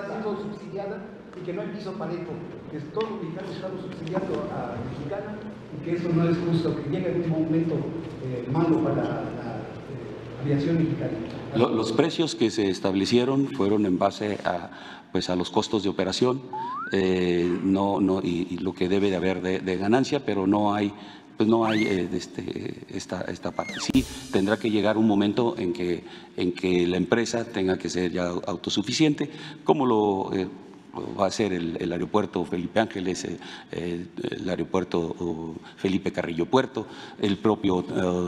está siendo subsidiada y que no hay piso parejo, que todos los mexicanos estamos subsidiando a Mexicana y que eso no es justo, que llega en un momento malo para la aviación mexicana. Los precios que se establecieron fueron en base a los costos de operación y lo que debe de haber de ganancia, pero no hay... pues no hay esta parte. Sí, tendrá que llegar un momento en que la empresa tenga que ser ya autosuficiente, como lo va a hacer el aeropuerto Felipe Ángeles, el aeropuerto Felipe Carrillo Puerto, el propio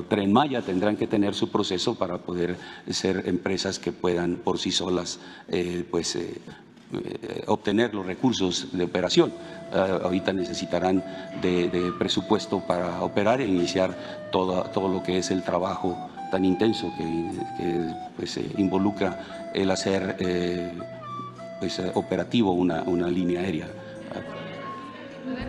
Tren Maya. Tendrán que tener su proceso para poder ser empresas que puedan por sí solas obtener los recursos de operación. Ahorita necesitarán de presupuesto para operar e iniciar todo lo que es el trabajo tan intenso que involucra el hacer operativo una línea aérea.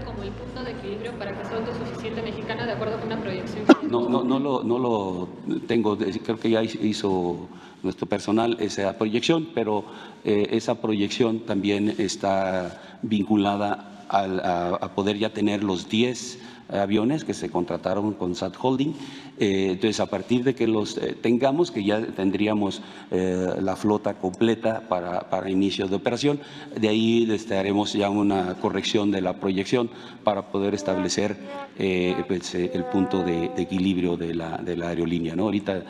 Como el punto de equilibrio para que sea autosuficiente Mexicana, de acuerdo con una proyección. No lo tengo, creo que ya hizo nuestro personal esa proyección, pero esa proyección también está vinculada a poder ya tener los 10 aviones que se contrataron con Sat Holding. Entonces, a partir de que los tengamos, que ya tendríamos la flota completa para inicios de operación, de ahí haremos ya una corrección de la proyección para poder establecer el punto de equilibrio de la aerolínea, ¿no? Ahorita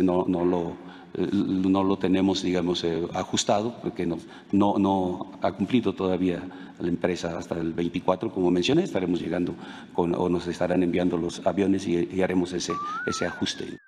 no lo tenemos, digamos, ajustado, porque no ha cumplido todavía la empresa hasta el 24, como mencioné. Estaremos llegando o nos estarán enviando los aviones y haremos ese ajuste.